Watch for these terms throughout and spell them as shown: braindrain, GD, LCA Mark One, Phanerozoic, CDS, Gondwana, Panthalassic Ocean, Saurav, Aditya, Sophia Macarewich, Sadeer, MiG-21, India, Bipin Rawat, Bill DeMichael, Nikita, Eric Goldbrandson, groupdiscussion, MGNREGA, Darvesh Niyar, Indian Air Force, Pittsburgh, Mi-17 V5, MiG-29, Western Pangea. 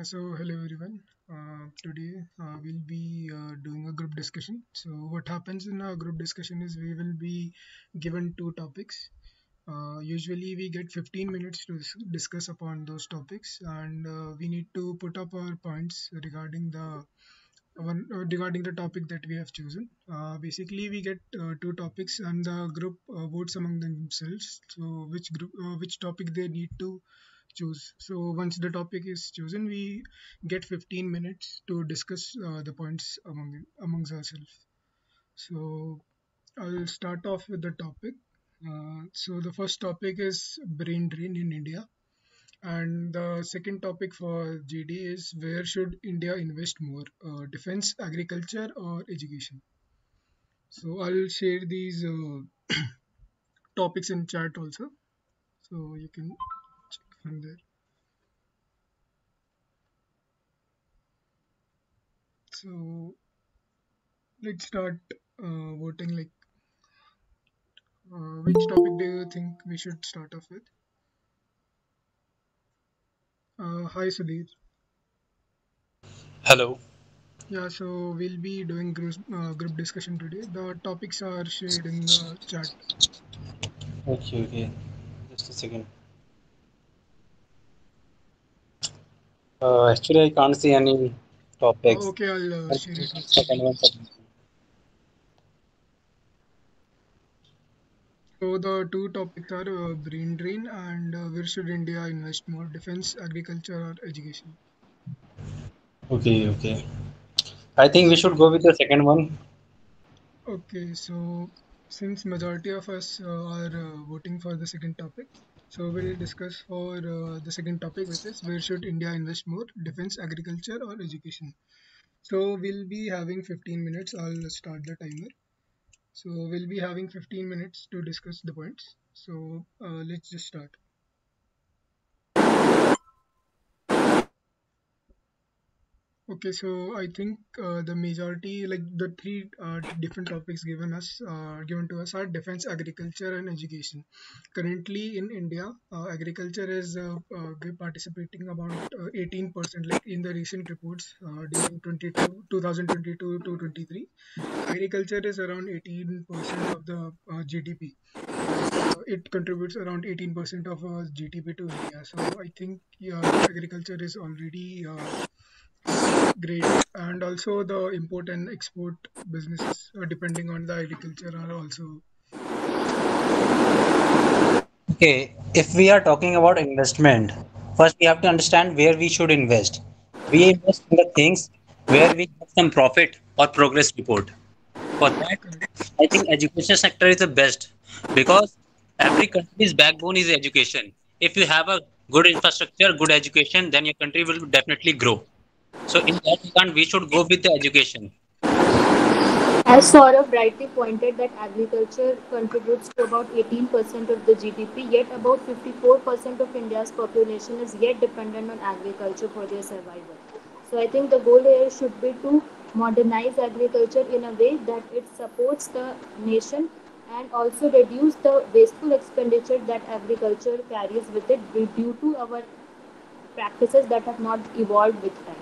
So hello everyone, today we'll be doing a group discussion. So what happens in a group discussion is we will be given two topics. Usually we get 15 minutes to discuss upon those topics, and we need to put up our points regarding the topic that we have chosen. Basically we get two topics and the group votes among themselves, so which topic they need to choose. So once the topic is chosen, we get 15 minutes to discuss the points amongst ourselves. So I'll start off with the topic. So the first topic is brain drain in India, and the second topic for GD is where should India invest more, defense, agriculture or education. So I'll share these topics in chat also, so you can check from there. So let's start voting. Like which topic do you think we should start off with? Hi Sadeer. Hello. Yeah, so we'll be doing group discussion today. The topics are shared in the chat. Okay. Just a second. Actually, I can't see any topics. Okay, I'll share it. So the two topics are brain drain and where should India invest more, defense, agriculture or education. Okay. I think we should go with the second one. Okay, so since majority of us are voting for the second topic, so we'll discuss for the second topic, which is where should India invest more, defense, agriculture or education. So we'll be having 15 minutes. I'll start the timer. So we'll be having 15 minutes to discuss the points. So let's just start. Okay, so I think the majority, like the three different topics given to us are defense, agriculture and education. Currently in India, agriculture is participating about 18%. Like in the recent reports during 2022 to 23, agriculture is around 18% of the GDP. It contributes around 18% of GDP to India. So I think agriculture is already great, and also the import and export businesses depending on the agriculture are also okay. If we are talking about investment, first we have to understand where we should invest. We invest in the things where we have some profit or progress report. For that, I think education sector is the best, because every country's backbone is education. If you have a good infrastructure, good education, then your country will definitely grow. So in that regard, we should go with the education. As Saurav rightly pointed that agriculture contributes to about 18% of the GDP, yet about 54% of India's population is yet dependent on agriculture for their survival. So I think the goal here should be to modernize agriculture in a way that it supports the nation and also reduce the wasteful expenditure that agriculture carries with it due to our practices that have not evolved with time.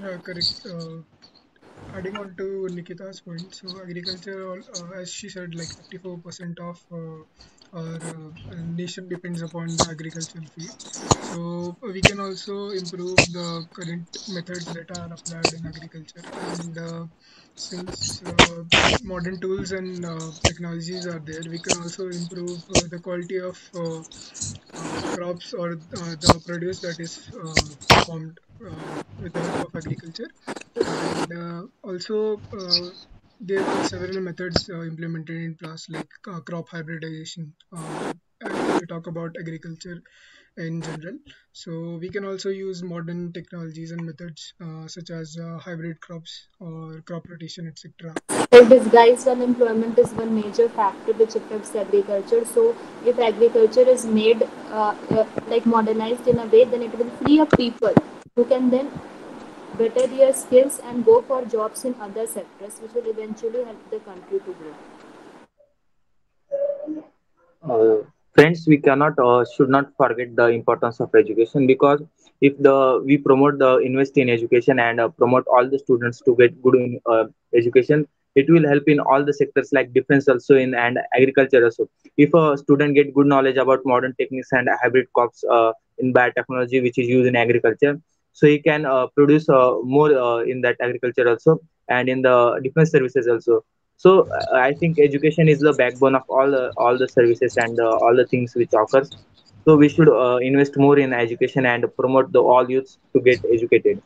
Yeah, correct. Adding on to Nikita's point, so agriculture, as she said, like 54% of our nation depends upon the agricultural field. So we can also improve the current methods that are applied in agriculture, and since modern tools and technologies are there, we can also improve the quality of crops or the produce that is formed with the help of agriculture. And also there are several methods implemented in past, like crop hybridization. We talk about agriculture in general, so we can also use modern technologies and methods such as hybrid crops or crop rotation, etc. Disguised unemployment is one major factor which affects agriculture. So if agriculture is made like modernized in a way, then it will free up people who can then better their skills and go for jobs in other sectors, which will eventually help the country to grow. Friends, we should not forget the importance of education, because if we promote the invest in education and promote all the students to get good education, it will help in all the sectors like defense also in and agriculture also. If a student get good knowledge about modern techniques and hybrid crops in biotechnology which is used in agriculture, so he can produce more in that agriculture also and in the defense services also. So I think education is the backbone of all the services and all the things which occurs. So we should invest more in education and promote all youths to get educated.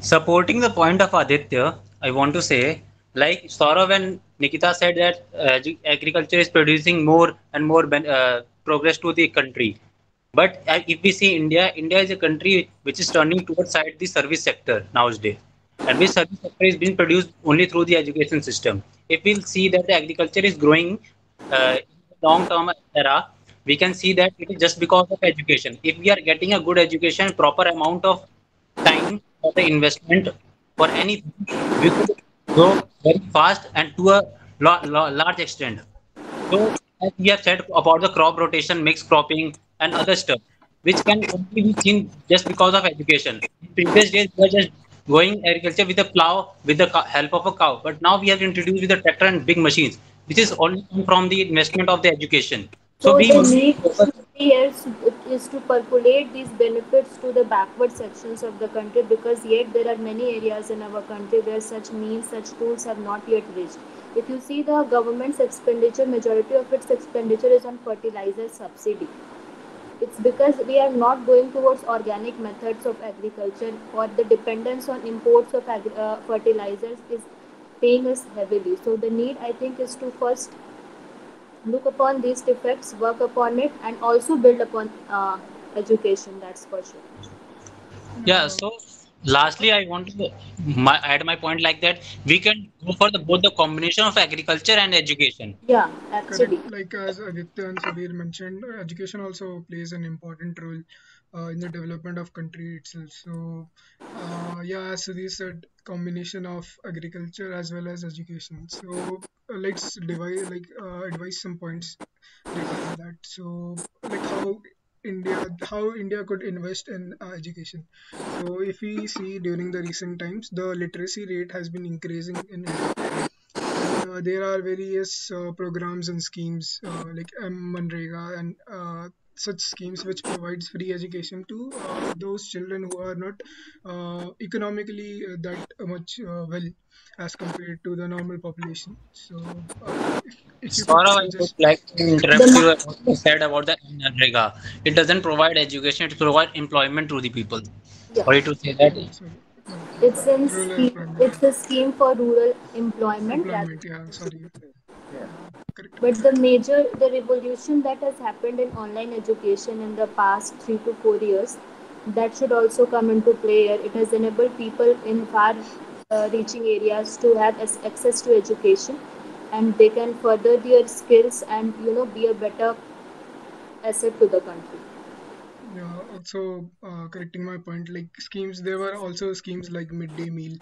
Supporting the point of Aditya, I want to say, like Saurav and Nikita said, that agriculture is producing more and more progress to the country. But if we see India is a country which is turning towards the service sector nowadays. And this service sector is being produced only through the education system. If we'll see that the agriculture is growing in the long-term era, we can see that it is just because of education. If we are getting a good education, proper amount of time for the investment for anything, we could grow very fast and to a large extent. So, as we have said about the crop rotation, mixed cropping, and other stuff, which can only be seen just because of education. In previous days, we were just going agriculture with a plow, with the help of a cow. But now we have introduced with a tractor and big machines, which is only from the investment of the education. So we the next is to percolate these benefits to the backward sections of the country, because yet there are many areas in our country where such means, such tools have not yet reached. If you see the government's expenditure, majority of its expenditure is on fertilizer subsidy. It's because we are not going towards organic methods of agriculture, or the dependence on imports of fertilizers is paying us heavily. So the need, I think, is to first look upon these defects, work upon it, and also build upon education, that's for sure. Yeah, so lastly, I want to add my point like that. We can go for both the combination of agriculture and education. Yeah, absolutely. Correct. Like as Aditya and Sadeer mentioned, education also plays an important role in the development of country itself. So, yeah, as Sadeer said, combination of agriculture as well as education. So let's advise some points regarding that. So, like how India could invest in education. So if we see during the recent times, the literacy rate has been increasing in India. There are various programs and schemes like MGNREGA and such schemes which provides free education to those children who are not economically that much well as compared to the normal population. So, Saurav, I would like to interrupt you about what you said about the MGNREGA. It doesn't provide education, it provides employment to the people. Yeah. Sorry to say that. It's a scheme for rural employment. Yeah, sorry. Yeah. But the revolution that has happened in online education in the past 3 to 4 years, that should also come into play here. It has enabled people in far reaching areas to have access to education, and they can further their skills and be a better asset to the country. Yeah, also correcting my point, like there were also schemes like midday meal,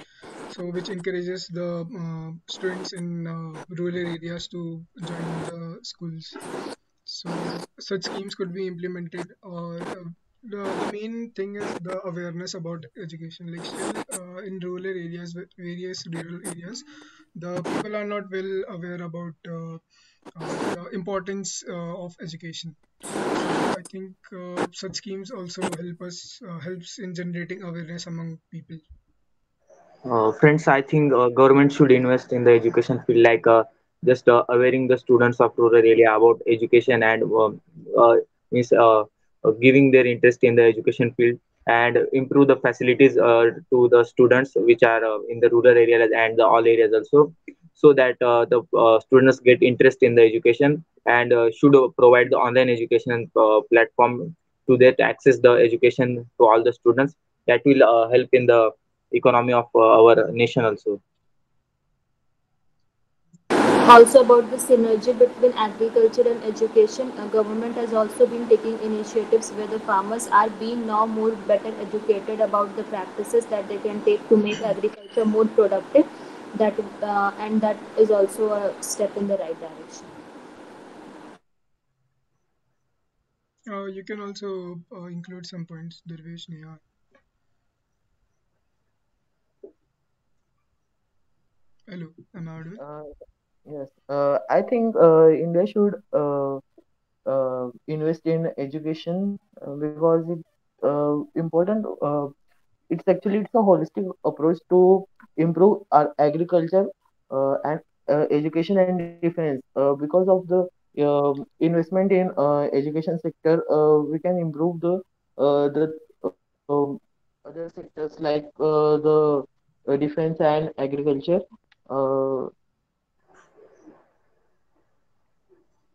so which encourages the students in rural areas to join the schools. So such schemes could be implemented, or the main thing is the awareness about education. Like still in rural areas, various rural areas, the people are not well aware about the importance of education. I think such schemes also helps in generating awareness among people. Friends, I think government should invest in the education field, like just awareing the students of rural area about education and giving their interest in the education field, and improve the facilities to the students which are in the rural areas and all areas also, so that the students get interest in the education, and should provide the online education platform to their access the education to all the students. That will help in the economy of our nation also. Also about the synergy between agriculture and education, government has also been taking initiatives where the farmers are being now more better educated about the practices that they can take to make agriculture more productive. And that is also a step in the right direction. You can also include some points, Darvesh Niyar. Hello, am I audible? Yes. I think India should invest in education because it's important. It's a holistic approach to improve our agriculture and education and defense. Because of the investment in education sector, we can improve the other sectors like the defense and agriculture.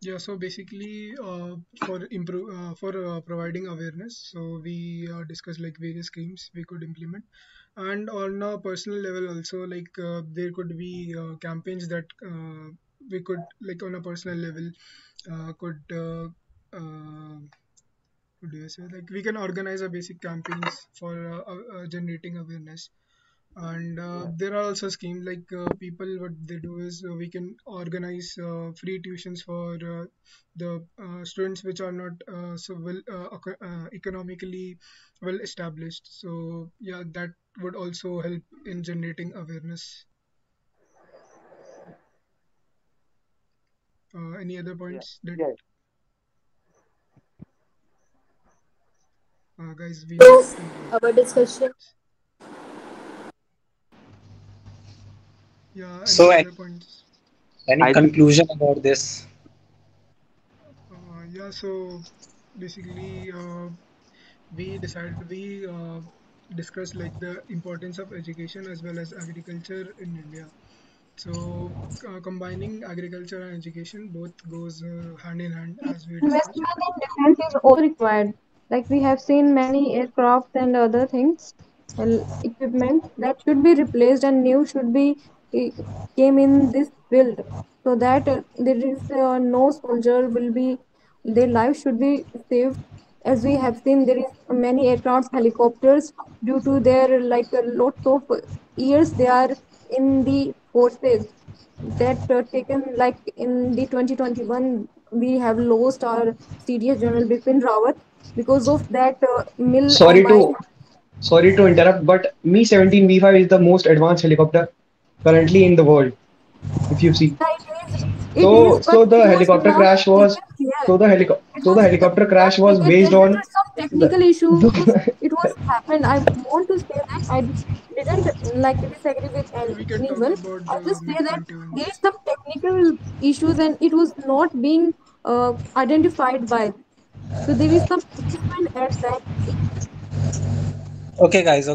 Yeah, so basically, for providing awareness, so we discussed like various schemes we could implement, and on a personal level also, like there could be campaigns that we could, like on a personal level, could do so. Like we can organize a basic campaigns for generating awareness. And there are also schemes like people, what they do is we can organize free tuitions for the students which are not so well economically well established. So yeah, that would also help in generating awareness. Any other points that guys we our discussion? Yeah, so any conclusion about this? Yeah, so basically we discussed like the importance of education as well as agriculture in India. So combining agriculture and education both goes hand in hand, as we discussed. Investment in defense is also required. Like we have seen many aircraft and other things, equipment that should be replaced and new should be came in this build, so that there is no soldier will be, their life should be saved. As we have seen, there is many aircraft, helicopters, due to their like lots of years they are in the forces that taken, like in the 2021 we have lost our CDS General Bipin Rawat because of that mill. Sorry to interrupt, but Mi-17 V5 is the most advanced helicopter currently in the world, if you see. So the helicopter crash was based on some technical issues. It was happened. I want to say that I didn't like disagree with anyone. I just say that there's some technical issues and it was not being identified by. So there is some equipment at that. Okay guys.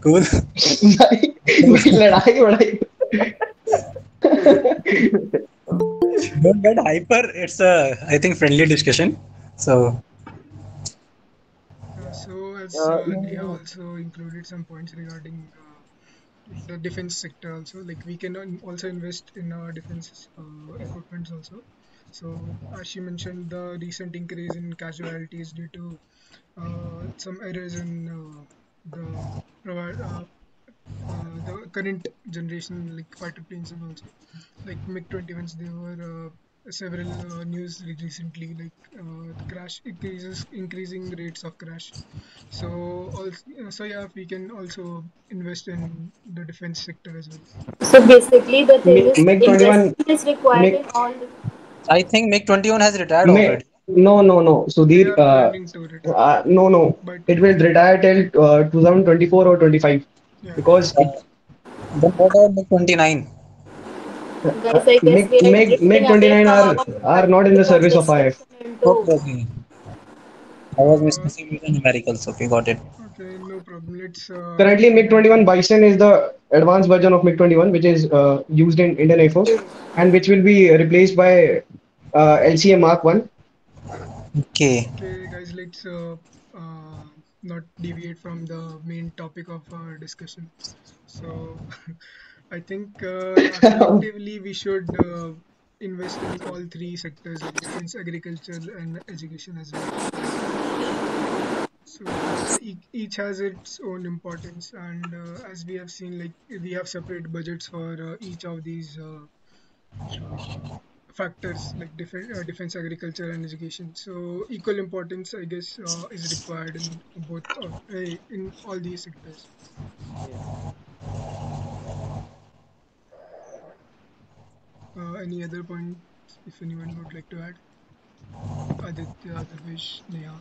Cool. Don't get hyper. It's a, I think, friendly discussion. So India also included some points regarding the defense sector also. Like we can also invest in our defense equipments also. So as she mentioned, the recent increase in casualties due to some errors in the current generation, like fighter planes, and also like MiG-21s. There were several news recently, like crash increasing rates of crash. So yeah, we can also invest in the defense sector as well. So basically, the MiG-21 is required in all. I think MiG-21 has retired already. No, Sadeer. No. But it will retire till 2024 or 25, because what about MiG-29? MiG-29 are not in the service of IF. Okay. I was mistaken in numericals. Okay, got it. Okay, no problem. Currently, MiG-21 Bison is the advanced version of MiG-21, which is used in Indian Air Force, and which will be replaced by LCA Mark One. Okay, guys, let's not deviate from the main topic of our discussion. So, I think collectively we should invest in all three sectors: defense, agriculture, and education as well. So each has its own importance, and as we have seen, like we have separate budgets for each of these factors, like defense, agriculture, and education. So equal importance, I guess, is required in both in all these sectors. Any other point if anyone would like to add? Aditya, Darvesh, Niyar.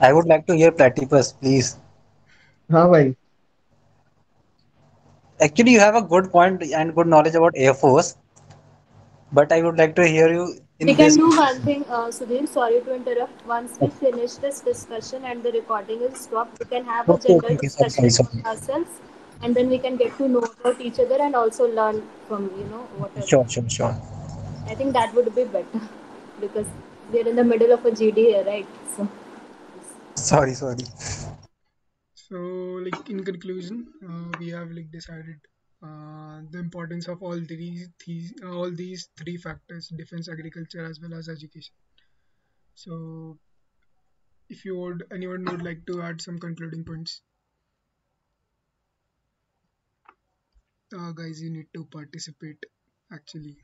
I would like to hear platypus, please. Haan bhai. Actually, you have a good point and good knowledge about Air Force, but I would like to hear you. We can do one thing, Sadeer, sorry to interrupt. Once we finish this discussion and the recording is stopped, we can have a general discussion with ourselves, and then we can get to know about each other and also learn from, you know, whatever. Sure. I think that would be better because we are in the middle of a GD here, right? So. Sorry. So, like, in conclusion, we have like decided the importance of all these three factors: defense, agriculture, as well as education. So, if you would, anyone would like to add some concluding points? Guys, you need to participate actually.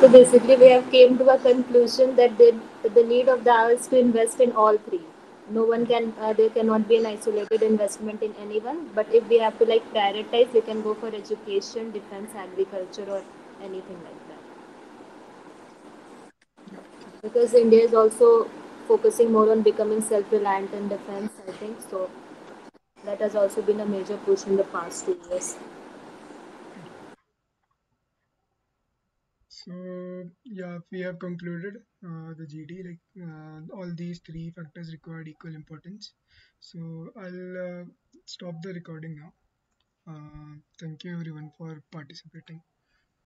So basically, we have came to a conclusion that the need of the hour is to invest in all three. No one can, there cannot be an isolated investment in anyone. But if we have to like prioritize, we can go for education, defense, agriculture, or anything like that. Because India is also focusing more on becoming self-reliant in defense, I think. So that has also been a major push in the past 2 years. So yeah, we have concluded the GD, like all these three factors required equal importance. So I'll stop the recording now. Thank you everyone for participating.